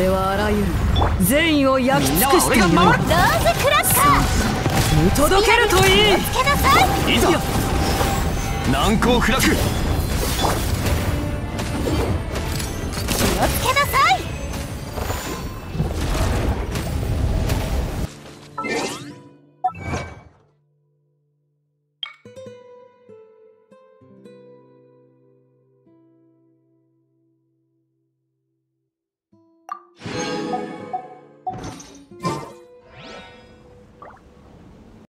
俺はあらゆる善意を焼き尽くしている。ローズクラッカー見届けるといい。いざ難攻不落。気をつけなさ